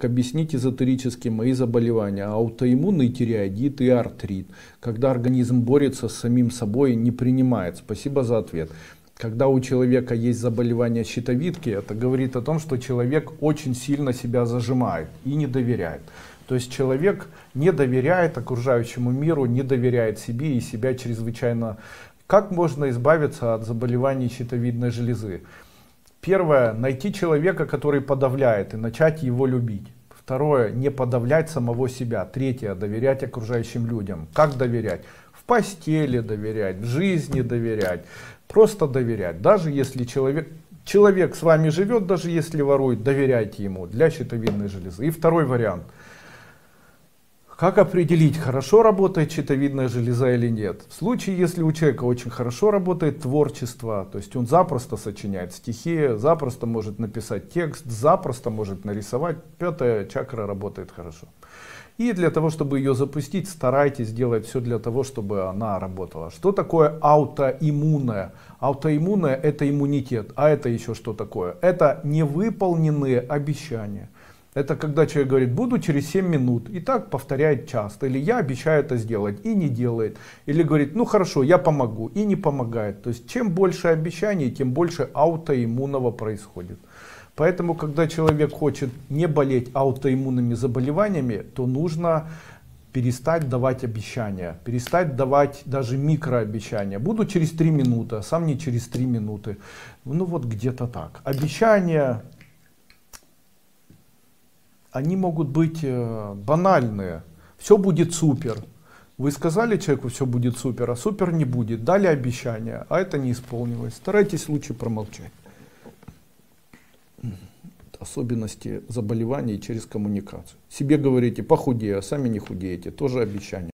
Объяснить эзотерически мои заболевания, аутоиммунный тиреоидит и артрит, когда организм борется с самим собой, не принимает. Спасибо за ответ. Когда у человека есть заболевание щитовидки, это говорит о том, что человек очень сильно себя зажимает и не доверяет. То есть человек не доверяет окружающему миру, не доверяет себе и себя чрезвычайно. Как можно избавиться от заболеваний щитовидной железы? Первое, найти человека, который подавляет, и начать его любить. Второе, не подавлять самого себя. Третье, доверять окружающим людям. Как доверять? В постели доверять, в жизни доверять, просто доверять. Даже если человек с вами живет, даже если ворует, доверяйте ему для щитовидной железы. И второй вариант. Как определить, хорошо работает щитовидная железа или нет? В случае, если у человека очень хорошо работает творчество, то есть он запросто сочиняет стихи, запросто может написать текст, запросто может нарисовать, пятая чакра работает хорошо. И для того, чтобы ее запустить, старайтесь делать все для того, чтобы она работала. Что такое аутоиммунное? Аутоиммунное — это иммунитет. А это еще что такое? Это невыполненные обещания. Это когда человек говорит, буду через 7 минут, и так повторяет часто. Или я обещаю это сделать, и не делает. Или говорит, ну хорошо, я помогу, и не помогает. То есть чем больше обещаний, тем больше аутоиммунного происходит. Поэтому, когда человек хочет не болеть аутоиммунными заболеваниями, то нужно перестать давать обещания, перестать давать даже микрообещания. Буду через 3 минуты, а сам не через 3 минуты. Ну вот где-то так. Обещания... Они могут быть банальные. Все будет супер. Вы сказали человеку, все будет супер, а супер не будет. Дали обещание, а это не исполнилось. Старайтесь лучше промолчать. Особенности заболеваний через коммуникацию. Себе говорите, похудею, а сами не худеете. Тоже обещание.